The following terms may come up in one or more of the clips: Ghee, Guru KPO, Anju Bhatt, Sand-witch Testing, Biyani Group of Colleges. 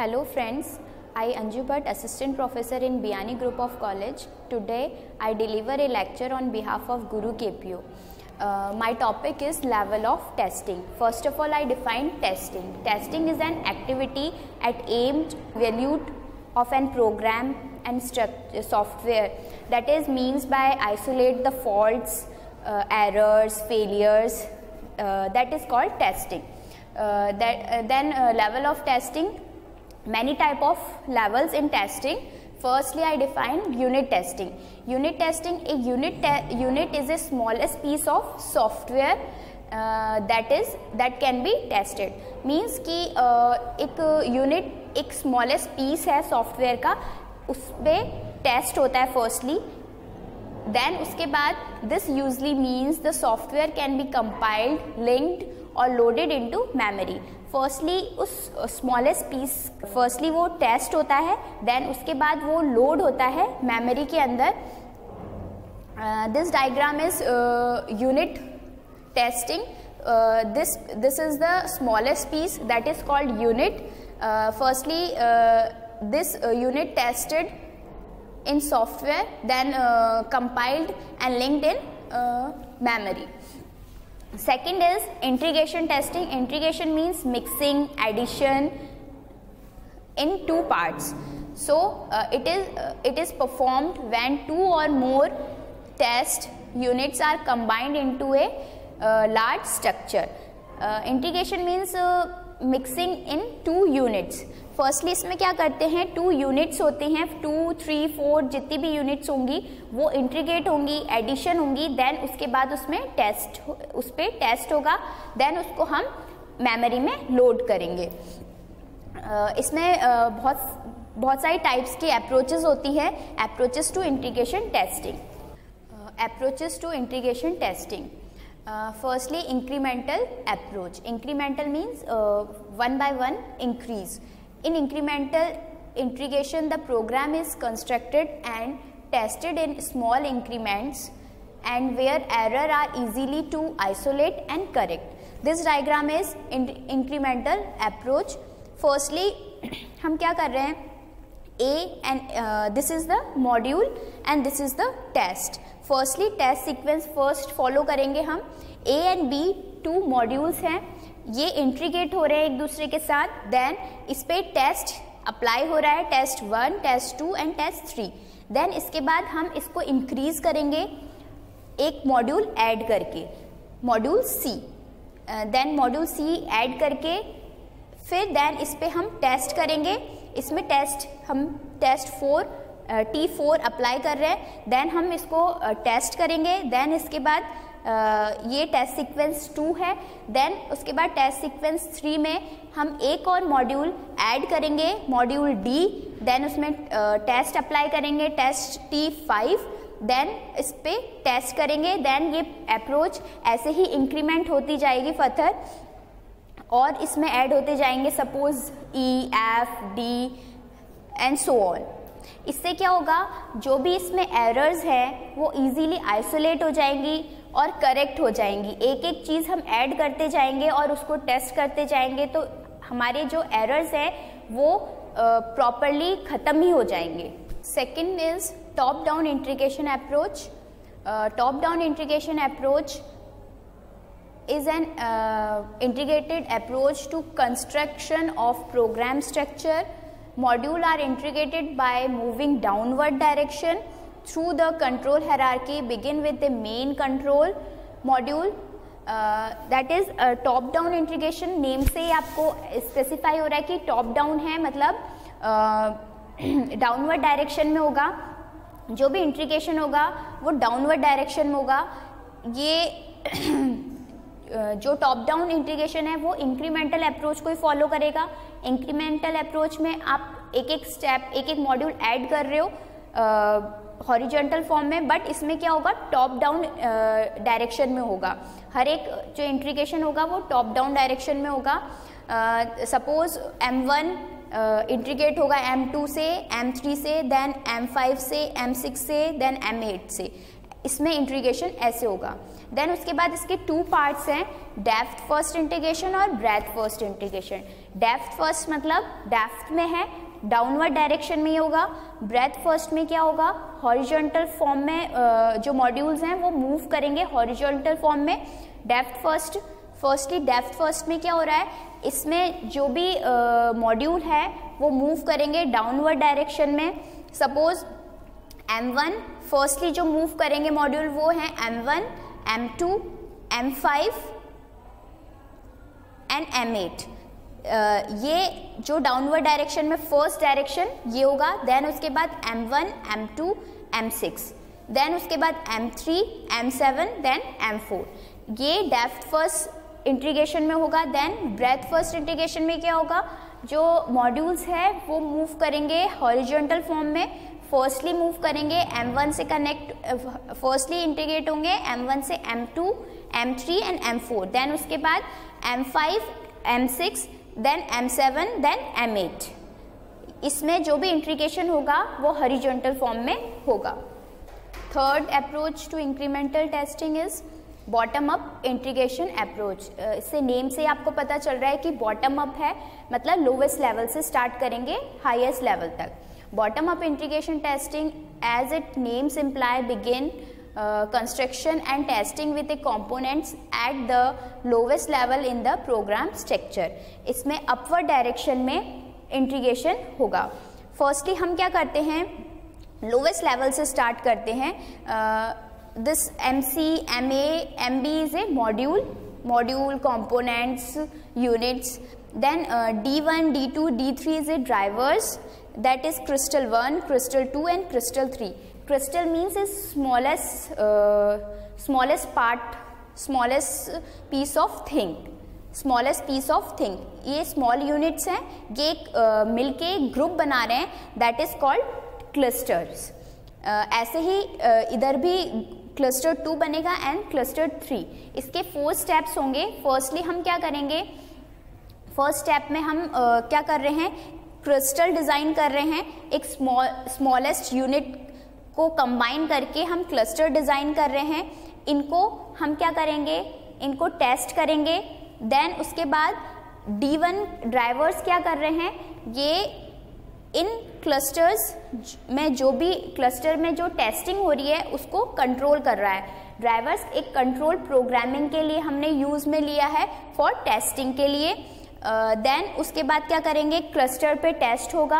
Hello friends, I Anju Bhatt, Assistant Professor in Biyani Group of College. Today I deliver a lecture on behalf of Guru KPO. My topic is level of testing. First of all, I define testing. Testing is an activity at aimed value of an program and software, that is means by isolate the faults, errors, failures, that is called testing. Then level of testing, many type of levels in testing. Firstly, I define unit testing. Unit testing, a unit is the smallest piece of software that can be tested. Means कि एक unit एक smallest piece है software का, उसपे test होता है firstly. Then उसके बाद this usually means the software can be compiled, linked or loaded into memory. Firstly उस smallest piece firstly वो test होता है, then उसके बाद वो load होता है memory के अंदर. This diagram is unit testing. This is the smallest piece that is called unit. Firstly, this unit tested in software, then compiled and linked in memory. Second is integration testing. Integration means mixing, addition in two parts. So it is performed when two or more test units are combined into a large structure. Integration means mixing in two units. Firstly इसमें क्या करते हैं, two units होते हैं, 2, 3, 4 जितनी भी units होंगी वो integrate होंगी, addition होंगी, then उसके बाद उसमें उस पे test होगा, then उसको हम memory में load करेंगे. इसमें बहुत सारी types की approaches होती है. Approaches to integration testing. Firstly, incremental approach. Incremental means one by one increase. In incremental integration, the program is constructed and tested in small increments and where errors are easily to isolate and correct. This diagram is incremental approach. Firstly, हम क्या कर रहे हैं? This is the module and this is the test. Firstly test sequence first follow करेंगे हम. A and B two modules हैं, ये integrate हो रहे हैं एक दूसरे के साथ, then इस पे test apply हो रहा है, test 1, test 2 and test 3. Then इसके बाद हम इसको increase करेंगे एक module add करके, module C. Then module C add करके फिर then इस पे हम test करेंगे. इसमें टेस्ट हम टेस्ट T4 अप्लाई कर रहे हैं, देन हम इसको टेस्ट करेंगे, देन इसके बाद ये टेस्ट सीक्वेंस 2 है, देन उसके बाद टेस्ट सीक्वेंस 3 में हम एक और मॉड्यूल ऐड करेंगे, मॉड्यूल D, देन उसमें टेस्ट अप्लाई करेंगे, टेस्ट T5, देन इस पे टेस्ट करेंगे, देन ये अप्रोच ऐसे ही इंक्रीमेंट होती जाएगी फर्दर और इसमें ऐड होते जाएंगे suppose E, F, D and so on. इससे क्या होगा, जो भी इसमें एरर्स हैं वो इजीली आइसोलेट हो जाएंगी और करेक्ट हो जाएंगी. एक एक चीज़ हम ऐड करते जाएंगे और उसको टेस्ट करते जाएंगे तो हमारे जो एरर्स हैं वो प्रॉपरली ख़त्म ही हो जाएंगे. Second is top down integration approach. Top down integration approach is an integrated approach to construction of program structure. Modules are integrated by moving downward direction through the control hierarchy. Begin with the main control module, that is top down integration. Name से ही आपको specify हो रहा है कि top down है, मतलब downward direction में होगा, जो भी integration होगा वो downward direction में होगा. ये जो टॉप डाउन इंटीग्रेशन है वो इंक्रीमेंटल अप्रोच को ही फॉलो करेगा. इंक्रीमेंटल अप्रोच में आप एक एक स्टेप एक एक मॉड्यूल ऐड कर रहे हो हॉरिजॉन्टल फॉर्म में, बट इसमें क्या होगा, टॉप डाउन डायरेक्शन में होगा. हर एक जो इंटीग्रेशन होगा वो टॉप डाउन डायरेक्शन में होगा. सपोज M1 इंटीग्रेट होगा M2 से, M3 से, देन M5 से, M6 से, देन M8 से. इसमें इंटीग्रेशन ऐसे होगा. देन उसके बाद इसके टू पार्ट्स हैं, डेप्थ फर्स्ट इंटीग्रेशन और breadth first integration. Depth first मतलब डेप्थ में है, डाउनवर्ड डायरेक्शन में ही होगा। ब्रेथ फर्स्ट में क्या होगा, हॉरिजॉन्टल फॉर्म में जो मॉड्यूल्स हैं वो मूव करेंगे हॉरिजॉन्टल फॉर्म में। Depth first, firstly depth first में क्या हो रहा है, इसमें जो भी मॉड्यूल है वो मूव करेंगे डाउनवर्ड डायरेक्शन में। सपोज M1 फर्स्टली जो मूव करेंगे मॉड्यूल वो हैं M1, M2, M5 and M8। ये जो डाउनवर्ड डायरेक्शन में फर्स्ट डायरेक्शन ये होगा। देन उसके बाद M1, M2, M6, देन उसके बाद M3, M7, देन M4। ये डेप्थ फर्स्ट इंटीग्रेशन में होगा। देन ब्रेथ फर्स्ट इंटीग्रेशन में क्या होगा, जो मॉड्यूल्स है वो मूव करेंगे हॉरिजॉन्टल फॉर्म में। फर्स्टली मूव करेंगे M1 से कनेक्ट, फर्स्टली इंटीग्रेट होंगे M1 से M2, M3 and M4। Then उसके बाद M5, M6, then M7, then M8। इसमें जो भी इंटीग्रेशन होगा वो हॉरिजॉन्टल फॉर्म में होगा। Third approach to incremental testing is bottom up integration approach. इससे नेम से आपको पता चल रहा है कि बॉटम अप है, मतलब लोवेस्ट लेवल से स्टार्ट करेंगे हाईएस्ट लेवल तक। Bottom up integration testing, as its names imply, begin construction and testing with the components at the lowest level in the program structure. इसमें upward direction में integration होगा। Firstly हम क्या करते हैं, lowest level से start करते हैं। This MC, MA, MB is a module, components, units. Then D1, D2, D3 is a drivers. That is crystal 1, crystal 2 and crystal 3. Crystal means is smallest piece of thing. ये small units हैं, ये मिलके एक group बना रहे हैं, that is called clusters. ऐसे ही इधर भी cluster 2 बनेगा and cluster 3. इसके 4 steps होंगे। Firstly हम क्या करेंगे, first step में हम क्या कर रहे हैं, क्रिस्टल डिज़ाइन कर रहे हैं। एक स्मॉलेस्ट यूनिट को कंबाइन करके हम क्लस्टर डिज़ाइन कर रहे हैं। इनको हम क्या करेंगे, इनको टेस्ट करेंगे। देन उसके बाद D1 ड्राइवर्स क्या कर रहे हैं, ये इन क्लस्टर्स में जो भी क्लस्टर में जो टेस्टिंग हो रही है उसको कंट्रोल कर रहा है। ड्राइवर्स एक कंट्रोल प्रोग्रामिंग के लिए हमने यूज़ में लिया है, फॉर टेस्टिंग के लिए। देन उसके बाद क्या करेंगे, क्लस्टर पे टेस्ट होगा।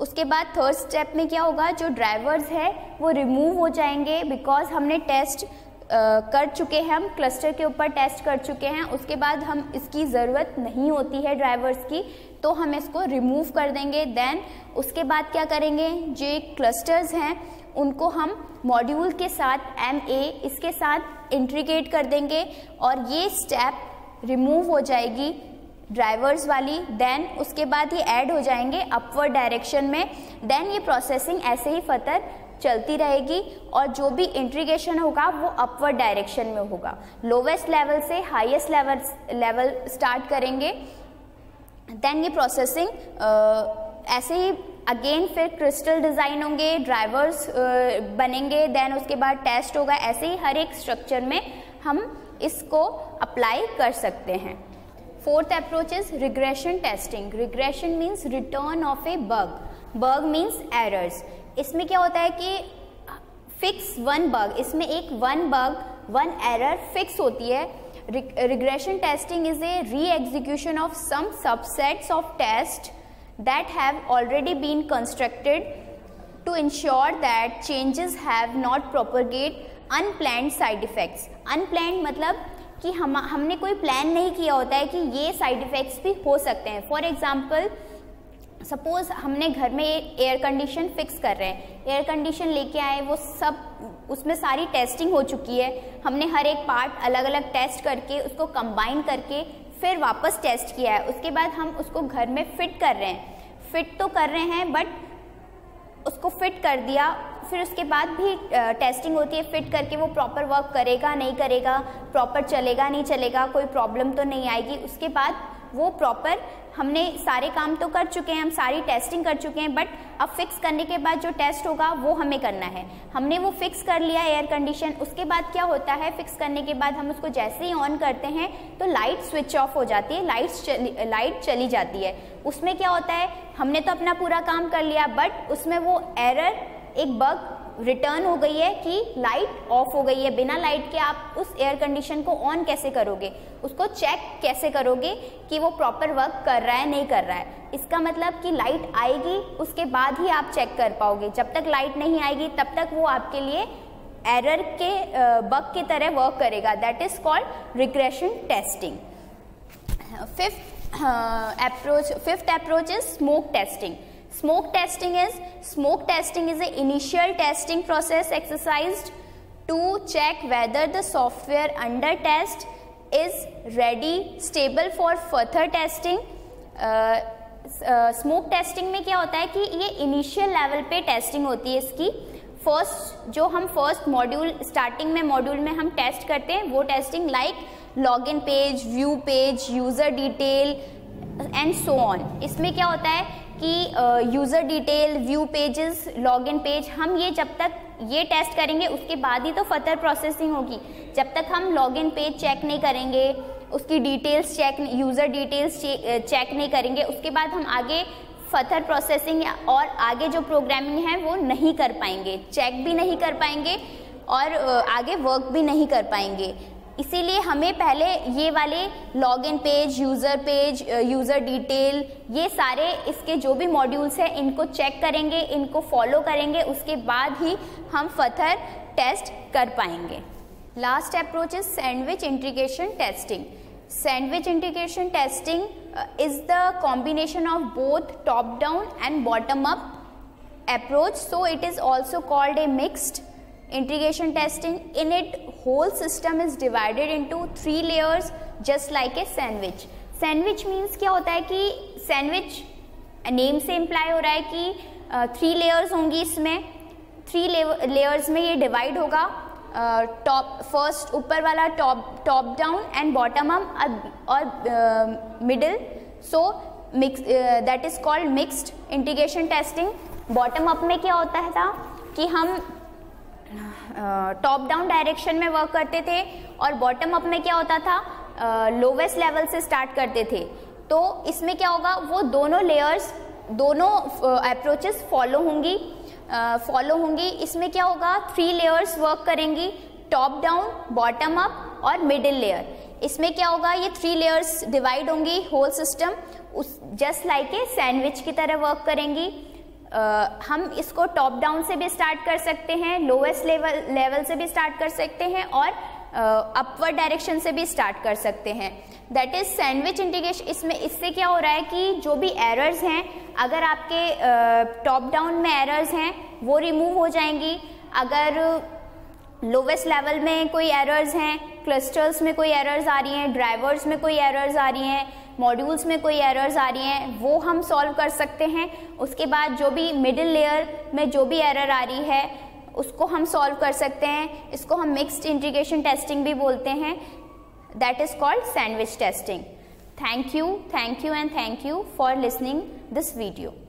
उसके बाद थर्ड स्टेप में क्या होगा, जो ड्राइवर्स है वो रिमूव हो जाएंगे, बिकॉज हमने टेस्ट कर चुके हैं, हम क्लस्टर के ऊपर टेस्ट कर चुके हैं। उसके बाद हम इसकी ज़रूरत नहीं होती है ड्राइवर्स की, तो हम इसको रिमूव कर देंगे। देन उसके बाद क्या करेंगे, जो क्लस्टर्स हैं उनको हम मॉड्यूल के साथ MA इसके साथ इंटीग्रेट कर देंगे और ये स्टेप रिमूव हो जाएगी ड्राइवर्स वाली। देन उसके बाद ये ऐड हो जाएंगे अपवर्ड डायरेक्शन में। देन ये प्रोसेसिंग ऐसे ही फर्दर चलती रहेगी और जो भी इंटीग्रेशन होगा वो अपवर्ड डायरेक्शन में होगा। लोवेस्ट लेवल से हाईएस्ट लेवल स्टार्ट करेंगे। देन ये प्रोसेसिंग ऐसे ही अगेन, फिर क्रिस्टल डिज़ाइन होंगे, ड्राइवर्स बनेंगे, देन उसके बाद टेस्ट होगा। ऐसे ही हर एक स्ट्रक्चर में हम इसको अप्लाई कर सकते हैं। Fourth approach is regression testing. Regression means return of a bug. Bug means errors. इसमें क्या होता है कि fix one bug. इसमें एक one bug, one error fix होती है. Regression testing is a re-execution of some subsets of tests that have already been constructed to ensure that changes have not propagated unplanned side effects. Unplanned मतलब कि हमने कोई plan नहीं किया होता है कि ये साइड इफ़ेक्ट्स भी हो सकते हैं। फॉर एग्ज़ाम्पल सपोज़ हमने घर में एयर कंडीशन फिक्स कर रहे हैं, एयर कंडीशन लेके आए, वो सब उसमें सारी टेस्टिंग हो चुकी है, हमने हर एक पार्ट अलग अलग टेस्ट करके उसको कंबाइन करके फिर वापस टेस्ट किया है। उसके बाद हम उसको घर में फिट कर रहे हैं, फिट तो कर रहे हैं बट उसको फिट कर दिया, फिर उसके बाद भी टेस्टिंग होती है फिट करके वो प्रॉपर वर्क करेगा नहीं करेगा, प्रॉपर चलेगा नहीं चलेगा, कोई प्रॉब्लम तो नहीं आएगी। उसके बाद वो प्रॉपर हमने सारे काम तो कर चुके हैं, हम सारी टेस्टिंग कर चुके हैं, बट अब फिक्स करने के बाद जो टेस्ट होगा वो हमें करना है। हमने वो फिक्स कर लिया एयर कंडीशन, उसके बाद क्या होता है, फिक्स करने के बाद हम उसको जैसे ही ऑन करते हैं तो लाइट स्विच ऑफ हो जाती है, लाइट चली जाती है। उसमें क्या होता है, हमने तो अपना पूरा काम कर लिया, बट उसमें वो एरर एक बग रिटर्न हो गई है कि लाइट ऑफ हो गई है। बिना लाइट के आप उस एयर कंडीशन को ऑन कैसे करोगे, उसको चेक कैसे करोगे कि वो प्रॉपर वर्क कर रहा है नहीं कर रहा है। इसका मतलब कि लाइट आएगी उसके बाद ही आप चेक कर पाओगे, जब तक लाइट नहीं आएगी तब तक वो आपके लिए एरर के बग की तरह वर्क करेगा। That is called regression testing. Fifth approach is smoke testing. Smoke testing is the initial testing process exercised to check whether the software under test is ready, stable for further testing. Smoke testing में क्या होता है कि ये initial level पे testing होती है इसकी। जो हम फर्स्ट मॉड्यूल स्टार्टिंग में हम टेस्ट करते हैं वो testing like login page, view page, user detail and so on. इसमें क्या होता है कि user detail, view pages, login page, हम ये जब तक ये टेस्ट करेंगे उसके बाद ही तो फर्दर प्रोसेसिंग होगी। जब तक हम लॉगिन पेज चेक नहीं करेंगे, उसकी details check, user details check नहीं करेंगे, उसके बाद हम आगे फर्दर प्रोसेसिंग और आगे जो प्रोग्रामिंग है वो नहीं कर पाएंगे, चेक भी नहीं कर पाएंगे और आगे वर्क भी नहीं कर पाएंगे। इसीलिए हमें पहले ये वाले लॉगिन पेज, यूज़र डिटेल, ये सारे इसके जो भी मॉड्यूल्स हैं इनको चेक करेंगे, इनको फॉलो करेंगे, उसके बाद ही हम फर्दर टेस्ट कर पाएंगे। Last approach is sandwich integration testing. Sandwich integration testing is the combination of both top down and bottom up approach, so it is also called a mixed integration testing. In it, whole system is divided into 3 layers just like a sandwich. Sandwich means क्या होता है कि sandwich name से imply हो रहा है कि 3 layers होंगी इसमें। 3 layers में ये divide होगा, top first ऊपर वाला top down and bottom up और middle, so that is called mixed integration testing. Bottom up में क्या होता है था कि हम टॉप डाउन डायरेक्शन में वर्क करते थे और बॉटम अप में क्या होता था, लोवेस्ट लेवल से स्टार्ट करते थे। तो इसमें क्या होगा, वो दोनों लेयर्स, दोनों अप्रोचेस फॉलो होंगी। इसमें क्या होगा, 3 लेयर्स वर्क करेंगी, टॉप डाउन, बॉटम अप और मिडिल लेयर। इसमें क्या होगा, ये 3 लेयर्स डिवाइड होंगी, होल सिस्टम उस जस्ट लाइक ए सैंडविच की तरह वर्क करेंगी। हम इसको टॉप डाउन से भी स्टार्ट कर सकते हैं, लोवेस्ट लेवल से भी स्टार्ट कर सकते हैं और अपवर्ड डायरेक्शन से भी स्टार्ट कर सकते हैं। That is sandwich integration. इसमें इससे क्या हो रहा है कि जो भी एरर्स हैं, अगर आपके टॉप डाउन में एरर्स हैं वो रिमूव हो जाएंगी, अगर लोवेस्ट लेवल में कोई एरर्स हैं, क्लस्टर्स में कोई एरर्स आ रही हैं, ड्राइवर्स में कोई एरर्स आ रही हैं, मॉड्यूल्स में कोई एरर्स आ रही हैं, वो हम सॉल्व कर सकते हैं। उसके बाद जो भी मिडिल लेयर में जो भी एरर आ रही है उसको हम सॉल्व कर सकते हैं। इसको हम मिक्स्ड इंटीग्रेशन टेस्टिंग भी बोलते हैं। That is called sandwich testing. Thank you and thank you for listening this video.